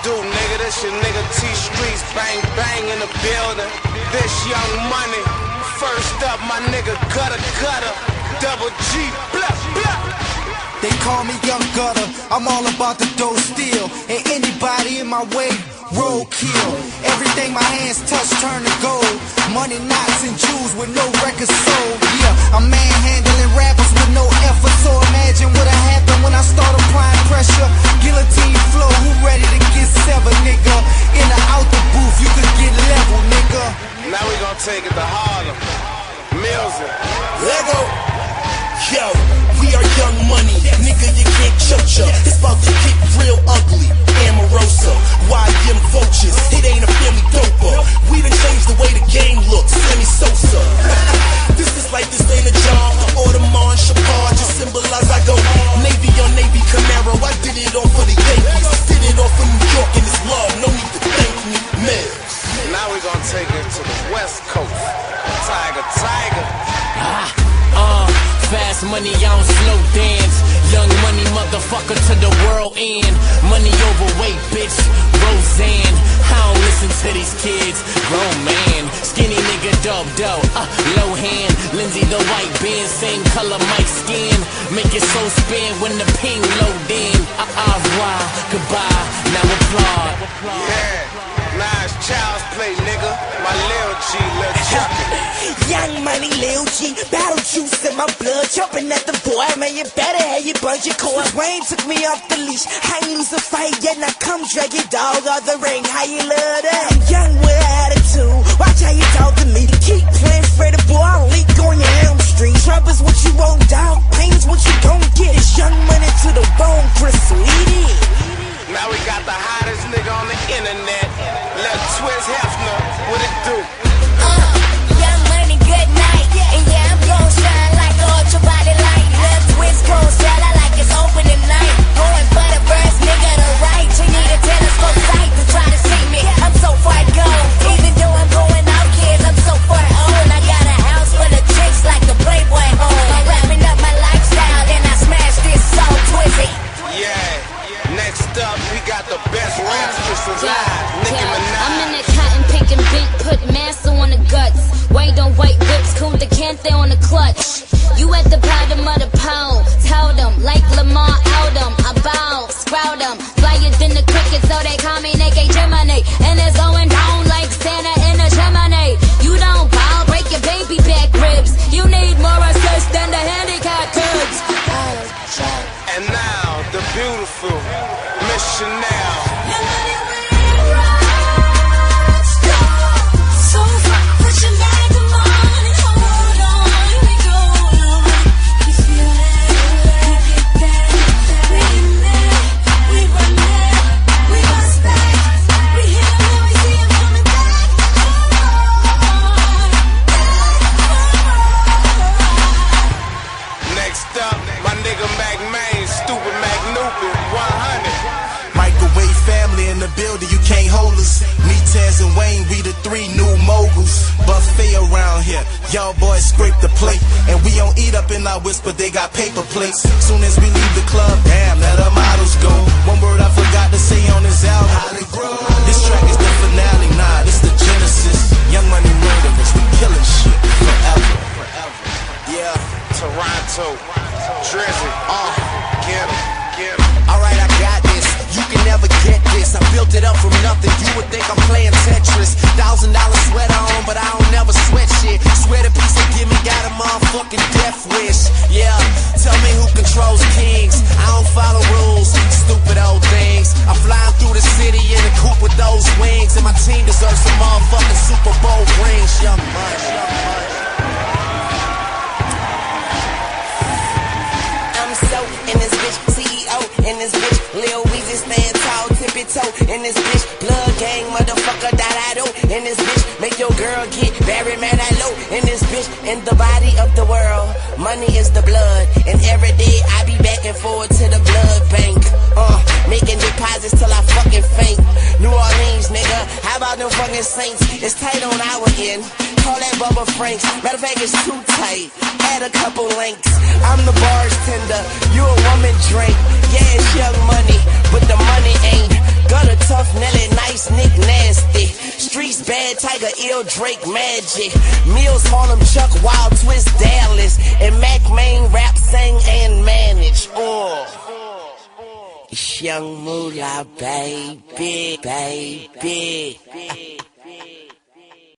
do, nigga? This your nigga T Streets, bang bang in the building. This Young Money. First up, my nigga, gutter gutter, double G, blah blah. They call me Young Gutter, I'm all about the dough steal. And anybody in my way, roadkill. Everything my hands touch turn to gold. Money, knots, and jewels with no records sold. Yeah, I'm manhandling rappers with no effort. So imagine what'll happen when I start applying pressure. Guillotine flow, who ready to get severed, nigga? In or out the booth, you could get level, nigga. Now we gon' take it to Harlem. Music. Lego. Yo. We are Young Money, nigga, you can't cho-cho. It's about to get real ugly, Amorosa. Why them vultures? It ain't a family doper. We done changed the way the game looks, semi-Sosa. This is like, this ain't a job. Audemars and Chapar just symbolize I go Navy on Navy Camaro. I did it all for the Yankees. Did it all for New York and it's law. No need to thank me, man. Now we gonna take it to the West Coast. Tiger, tiger. Fast money, I don't slow dance. Young Money, motherfucker, to the world end. Money overweight, bitch, Roseanne. I don't listen to these kids, grown man. Skinny nigga, dub, low hand. Lindsay, the white band, same color, my skin. Make it so spin when the ping load in. Ah, why? Goodbye, now applaud. Yeah. Nice child's play, nigga. My Lil G, let's chuck it. Young Money, Lil G, battle juice in my blood. Jumping at the boy, man, you better have your budget cord. Wayne took me off the leash. I ain't lose a fight yet, now come drag your dog out the ring. How you love that? I'm young with an attitude. Watch how you talk to me. Keep playing Freddy, boy, I'll leak on your Elm Street. Trouble's what you won't, dog. Pain's what you gon' get. It's Young Money to the bone, bristle. Eat it. Now we got the hottest nigga on the internet. Let's twist Hefner. What it do? Young Money, good night. And yeah, I'm gon' shine like an ultraviolet light. Let's twist gon' sell out like it's opening night. Going for the first nigga to right. You need a telescope sight to try to see me. I'm so far gone. Even though I'm going out, kids, I'm so far old. I got a house full of chicks like a Playboy home. I'm wrapping up my lifestyle and I smash this so twizzy. Yeah. Next up, we got the best rapstress alive, Nicki Minaj. I'm in that cotton picking beat, put massa on the guts. Weight on white whips, cool the canthe on the clutch. You at the bottom of the pole, told them, like Lamar, out them. I bow, sprout them, flyer than the crickets, so they call me Nicky Gemini. And it's going down like Santa in a Gemini. You don't bow, break your baby back ribs. You need more assist than the handicapped kids. And now, the beautiful Miss Chanel. Young Money with a rock star. So far, put your light on and hold on. We go on. We feel that, we get that, we in there, we run there, we bounce back. We hear it when we see it coming back. Come on, come on. Next up, my nigga Mac Main, stupid Mac. 100. Microwave family in the building, you can't hold us. Me, Taz, and Wayne, we the three new moguls. Buffet around here, y'all boys scrape the plate. And we don't eat up in our whisper, they got paper plates. Soon as we leave the club, damn, let our models go. One word I forgot to say on this album. This track is the finale, nah, this the genesis. Young Money murderers, we killing shit forever. Yeah, Toronto, Drizzy, get him. Alright, I got this. You can never get this. I built it up from nothing. You would think I'm playing Tetris. $1,000 sweater on, but I don't never sweat shit. Sweater piece of gimme, got a motherfucking death wish. Yeah, tell me who controls kings. I don't follow rules, stupid old things. I'm flying through the city in a coupe with those wings. And my team deserves some motherfucking Super Bowl rings. Young Money. I'm so in this bitch. In this bitch, Lil Weezy stand tall, tippy toe. In this bitch, blood gang, motherfucker that I do. In this bitch, make your girl get buried, man, I low. In this bitch, in the body of the world, money is the blood. And every day I be back and forward to the blood bank. Making deposits till I fucking faint. New Orleans, nigga, how about them fucking Saints? It's tight on our end. Call that Bubba Franks. Matter of fact, it's too tight. Add a couple links. I'm the bartender. You a woman drink. Yeah, it's Young Money, but the money ain't. Got a tough Bad Tiger, ill Drake, Magic Mills, Harlem, Chuck, Wild Twist, Dallas, and Mac Main, rap, sang, and manage. It's Young Moolah, baby, baby.